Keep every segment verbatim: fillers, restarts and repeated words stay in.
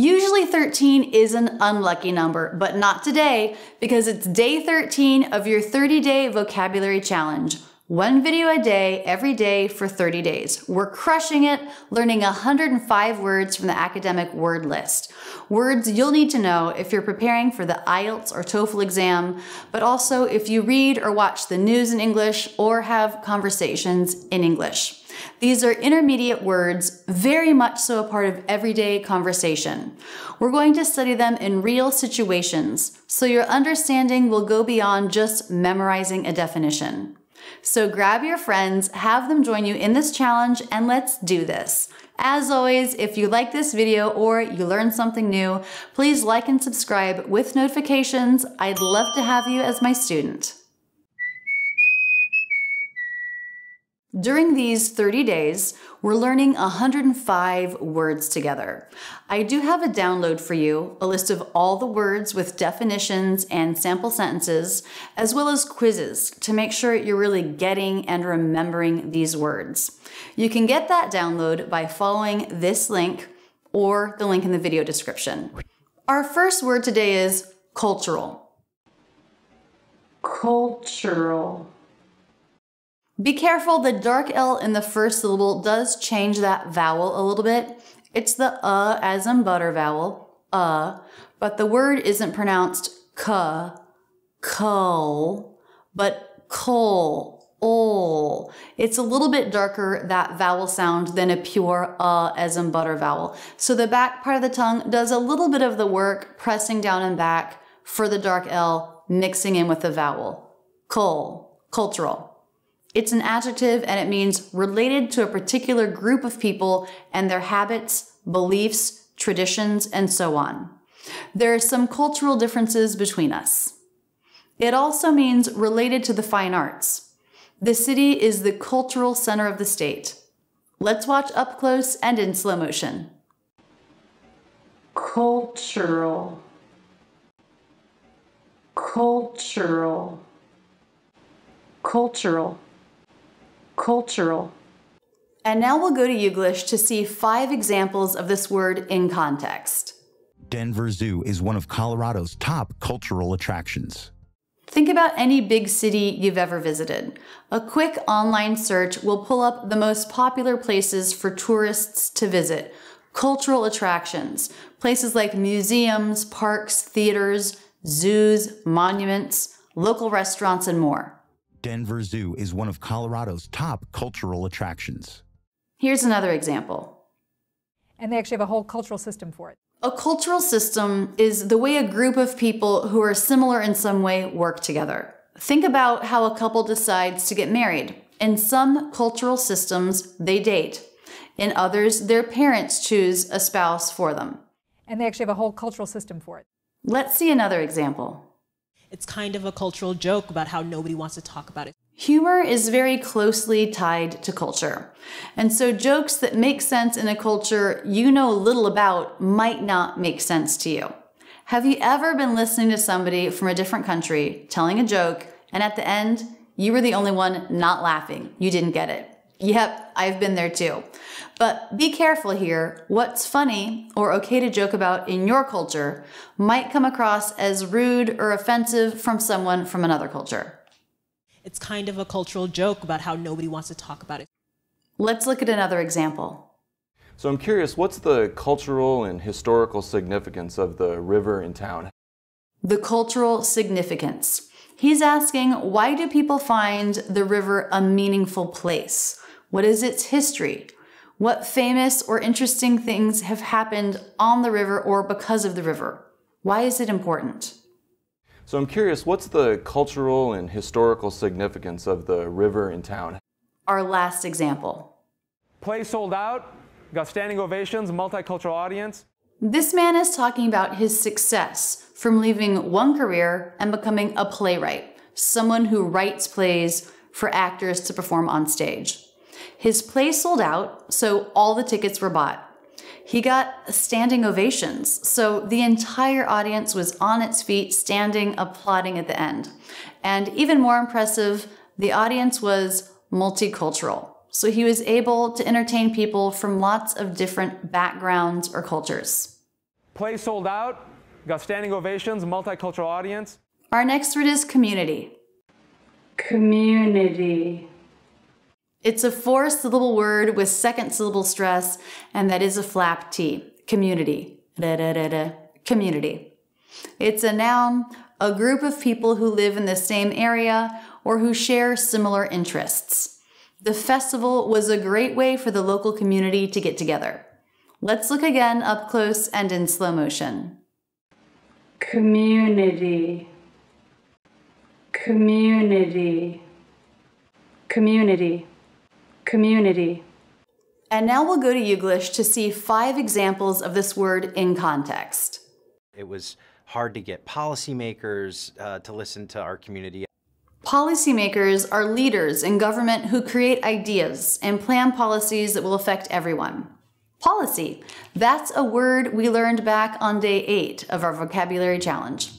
Usually thirteen is an unlucky number, but not today because it's day thirteen of your thirty day vocabulary challenge. One video a day, every day for thirty days. We're crushing it, learning one hundred five words from the Academic Word List. Words you'll need to know if you're preparing for the I E L T S or TOEFL exam, but also if you read or watch the news in English or have conversations in English. These are intermediate words, very much so a part of everyday conversation. We're going to study them in real situations, so your understanding will go beyond just memorizing a definition. So grab your friends, have them join you in this challenge, and let's do this. As always, if you like this video or you learned something new, please like and subscribe with notifications. I'd love to have you as my student. During these thirty days, we're learning one hundred five words together. I do have a download for you, a list of all the words with definitions and sample sentences, as well as quizzes to make sure you're really getting and remembering these words. You can get that download by following this link or the link in the video description. Our first word today is cultural. Cultural. Be careful, the dark L in the first syllable does change that vowel a little bit. It's the uh as in butter vowel, uh, but the word isn't pronounced cuh, cull, but cull, ol. It's a little bit darker, that vowel sound, than a pure uh as in butter vowel. So the back part of the tongue does a little bit of the work, pressing down and back for the dark L, mixing in with the vowel. Cull, cultural. It's an adjective and it means related to a particular group of people and their habits, beliefs, traditions, and so on. There are some cultural differences between us. It also means related to the fine arts. The city is the cultural center of the state. Let's watch up close and in slow motion. Cultural. Cultural. Cultural. Cultural. And now we'll go to Youglish to see five examples of this word in context. Denver Zoo is one of Colorado's top cultural attractions. Think about any big city you've ever visited. A quick online search will pull up the most popular places for tourists to visit. Cultural attractions, places like museums, parks, theaters, zoos, monuments, local restaurants, and more. Denver Zoo is one of Colorado's top cultural attractions. Here's another example. And they actually have a whole cultural system for it. A cultural system is the way a group of people who are similar in some way work together. Think about how a couple decides to get married. In some cultural systems, they date. In others, their parents choose a spouse for them. And they actually have a whole cultural system for it. Let's see another example. It's kind of a cultural joke about how nobody wants to talk about it. Humor is very closely tied to culture. And so jokes that make sense in a culture you know little about might not make sense to you. Have you ever been listening to somebody from a different country telling a joke, and at the end, you were the only one not laughing? You didn't get it. Yep, I've been there too. But be careful here. What's funny or okay to joke about in your culture might come across as rude or offensive from someone from another culture. It's kind of a cultural joke about how nobody wants to talk about it. Let's look at another example. So I'm curious, what's the cultural and historical significance of the river in town? The cultural significance. He's asking, why do people find the river a meaningful place? What is its history? What famous or interesting things have happened on the river or because of the river? Why is it important? So I'm curious, what's the cultural and historical significance of the river in town? Our last example. Play sold out, got standing ovations, multicultural audience. This man is talking about his success from leaving one career and becoming a playwright, someone who writes plays for actors to perform on stage. His play sold out, so all the tickets were bought. He got standing ovations, so the entire audience was on its feet, standing, applauding at the end. And even more impressive, the audience was multicultural, so he was able to entertain people from lots of different backgrounds or cultures. Play sold out, got standing ovations, multicultural audience. Our next word is community. Community. It's a four-syllable word with second-syllable stress, and that is a flap T. Community. Da, da, da, da. Community. It's a noun, a group of people who live in the same area or who share similar interests. The festival was a great way for the local community to get together. Let's look again up close and in slow motion. Community. Community. Community. Community. And now we'll go to Youglish to see five examples of this word in context. It was hard to get policymakers uh, to listen to our community. Policymakers are leaders in government who create ideas and plan policies that will affect everyone. Policy, that's a word we learned back on day eight of our vocabulary challenge.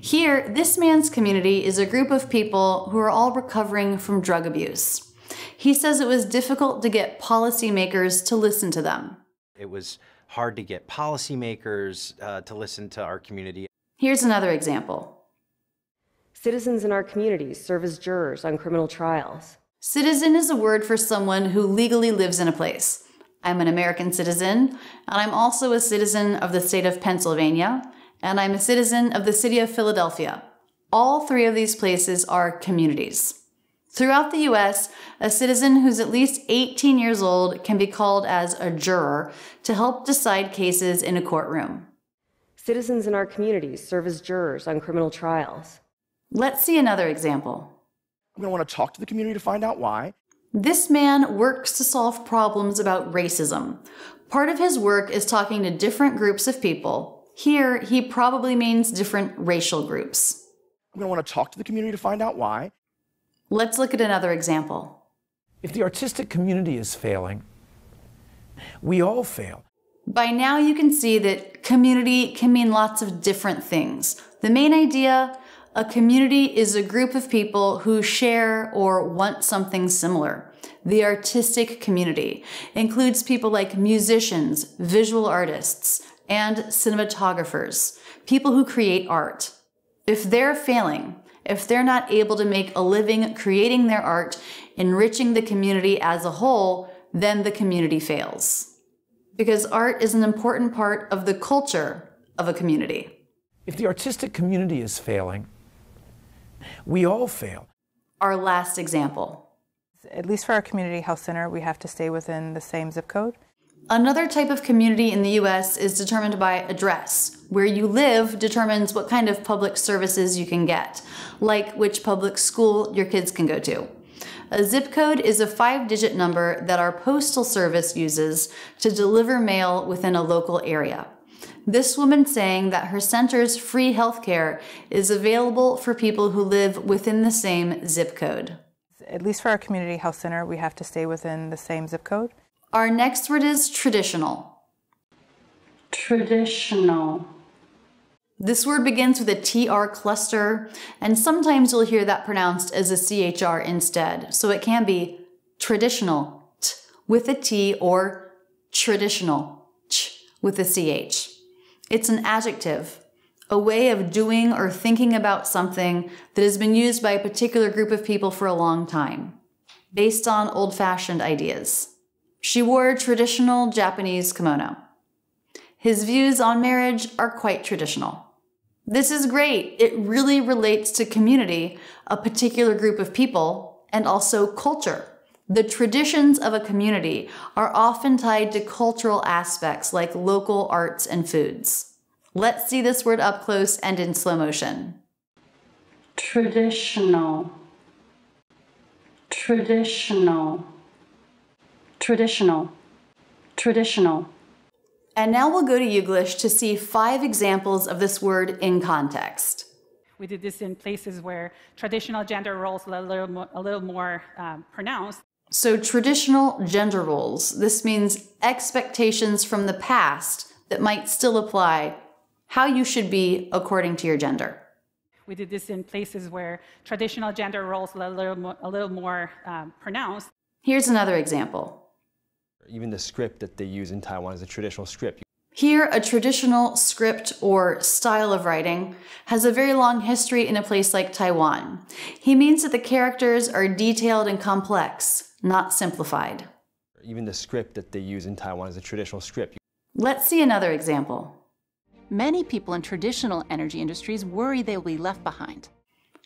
Here, this man's community is a group of people who are all recovering from drug abuse. He says it was difficult to get policymakers to listen to them. It was hard to get policymakers uh, to listen to our community. Here's another example. Citizens in our communities serve as jurors on criminal trials. Citizen is a word for someone who legally lives in a place. I'm an American citizen, and I'm also a citizen of the state of Pennsylvania, and I'm a citizen of the city of Philadelphia. All three of these places are communities. Throughout the U S, a citizen who's at least eighteen years old can be called as a juror to help decide cases in a courtroom. Citizens in our communities serve as jurors on criminal trials. Let's see another example. I'm going to want to talk to the community to find out why. This man works to solve problems about racism. Part of his work is talking to different groups of people. Here, he probably means different racial groups. I'm going to want to talk to the community to find out why. Let's look at another example. If the artistic community is failing, we all fail. By now you can see that community can mean lots of different things. The main idea, a community is a group of people who share or want something similar. The artistic community includes people like musicians, visual artists, and cinematographers, people who create art. If they're failing, if they're not able to make a living creating their art, enriching the community as a whole, then the community fails. Because art is an important part of the culture of a community. If the artistic community is failing, we all fail. Our last example. At least for our community health center, we have to stay within the same zip code. Another type of community in the U S is determined by address. Where you live determines what kind of public services you can get, like which public school your kids can go to. A zip code is a five-digit number that our postal service uses to deliver mail within a local area. This woman saying that her center's free healthcare is available for people who live within the same zip code. At least for our community health center, we have to stay within the same zip code. Our next word is traditional. Traditional. This word begins with a T R cluster, and sometimes you'll hear that pronounced as a C H R instead. So it can be traditional t with a T or traditional ch with a C H. It's an adjective, a way of doing or thinking about something that has been used by a particular group of people for a long time, based on old-fashioned ideas. She wore a traditional Japanese kimono. His views on marriage are quite traditional. This is great. It really relates to community, a particular group of people, and also culture. The traditions of a community are often tied to cultural aspects like local arts and foods. Let's see this word up close and in slow motion. Traditional. Traditional. Traditional. Traditional. And now we'll go to Youglish to see five examples of this word in context. We did this in places where traditional gender roles are a little more, a little more um, pronounced. So traditional gender roles, this means expectations from the past that might still apply, how you should be according to your gender. We did this in places where traditional gender roles are a little more, a little more um, pronounced. Here's another example. Even the script that they use in Taiwan is a traditional script. Here, a traditional script or style of writing has a very long history in a place like Taiwan. He means that the characters are detailed and complex, not simplified. Even the script that they use in Taiwan is a traditional script. Let's see another example. Many people in traditional energy industries worry they will be left behind.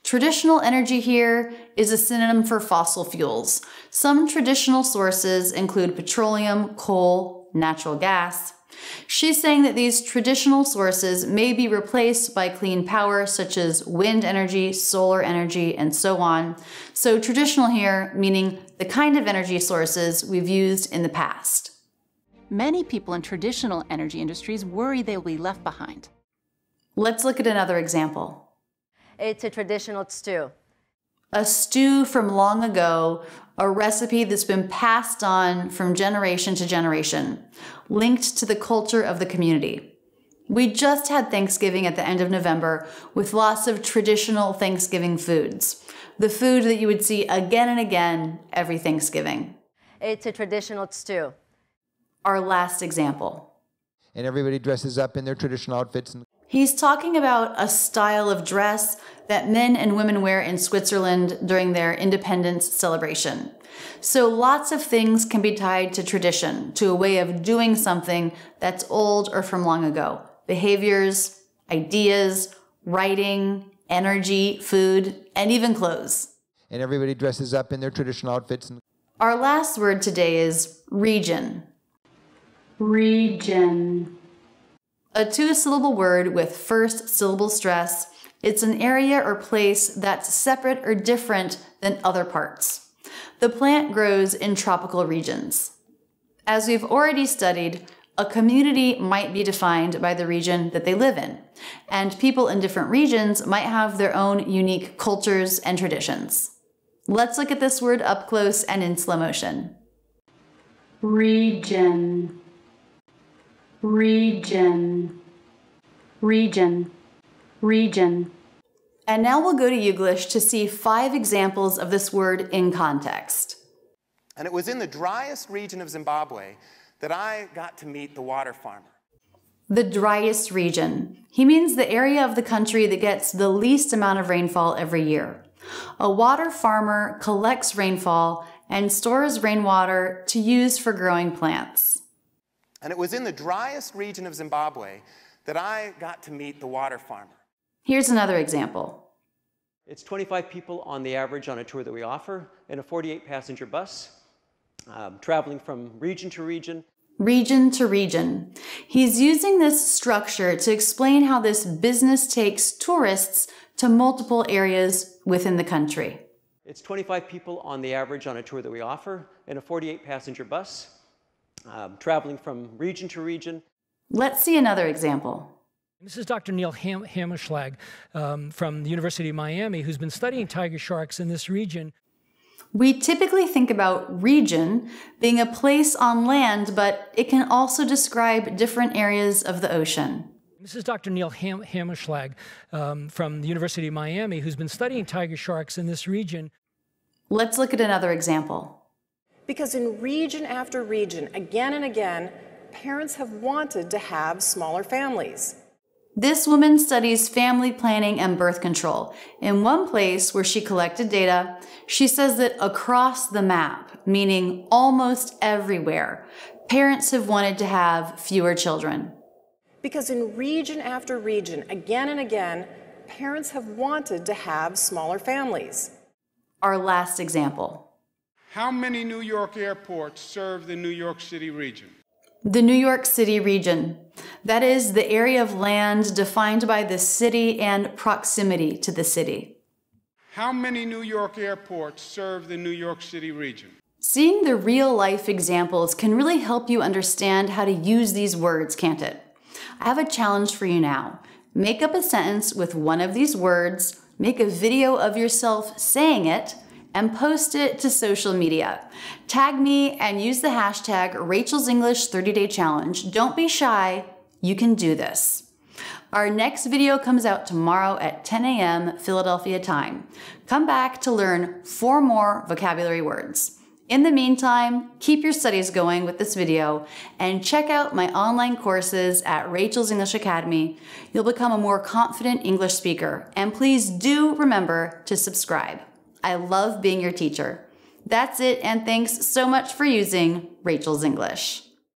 Traditional energy here is a synonym for fossil fuels. Some traditional sources include petroleum, coal, natural gas. She's saying that these traditional sources may be replaced by clean power such as wind energy, solar energy, and so on. So traditional here, meaning the kind of energy sources we've used in the past. Many people in traditional energy industries worry they will be left behind. Let's look at another example. It's a traditional stew. A stew from long ago, a recipe that's been passed on from generation to generation, linked to the culture of the community. We just had Thanksgiving at the end of November with lots of traditional Thanksgiving foods, the food that you would see again and again every Thanksgiving. It's a traditional stew. Our last example. And everybody dresses up in their traditional outfits. And he's talking about a style of dress that men and women wear in Switzerland during their independence celebration. So lots of things can be tied to tradition, to a way of doing something that's old or from long ago. Behaviors, ideas, writing, energy, food, and even clothes. And everybody dresses up in their traditional outfits. And our last word today is region. Region. A two-syllable word with first syllable stress. It's an area or place that's separate or different than other parts. The plant grows in tropical regions. As we've already studied, a community might be defined by the region that they live in, and people in different regions might have their own unique cultures and traditions. Let's look at this word up close and in slow motion. Region. Region, region, region. And now we'll go to Youglish to see five examples of this word in context. And it was in the driest region of Zimbabwe that I got to meet the water farmer. The driest region. He means the area of the country that gets the least amount of rainfall every year. A water farmer collects rainfall and stores rainwater to use for growing plants. And it was in the driest region of Zimbabwe that I got to meet the water farmer. Here's another example. It's twenty-five people on the average on a tour that we offer in a forty-eight passenger bus, um, traveling from region to region. Region to region. He's using this structure to explain how this business takes tourists to multiple areas within the country. It's twenty-five people on the average on a tour that we offer in a forty-eight passenger bus, Um, traveling from region to region. Let's see another example. This is Doctor Neil Ham Hammerschlag um, from the University of Miami, who's been studying tiger sharks in this region. We typically think about region being a place on land, but it can also describe different areas of the ocean. This is Doctor Neil Ham Hammerschlag um, from the University of Miami, who's been studying tiger sharks in this region. Let's look at another example. Because in region after region, again and again, parents have wanted to have smaller families. This woman studies family planning and birth control. In one place where she collected data, she says that across the map, meaning almost everywhere, parents have wanted to have fewer children. Because in region after region, again and again, parents have wanted to have smaller families. Our last example. How many New York airports serve the New York City region? The New York City region. That is the area of land defined by the city and proximity to the city. How many New York airports serve the New York City region? Seeing the real-life examples can really help you understand how to use these words, can't it? I have a challenge for you now. Make up a sentence with one of these words, make a video of yourself saying it, and post it to social media. Tag me and use the hashtag Rachel's English thirty day Challenge. Don't be shy, you can do this. Our next video comes out tomorrow at ten A M Philadelphia time. Come back to learn four more vocabulary words. In the meantime, keep your studies going with this video and check out my online courses at Rachel's English Academy. You'll become a more confident English speaker, and please do remember to subscribe. I love being your teacher. That's it, and thanks so much for using Rachel's English.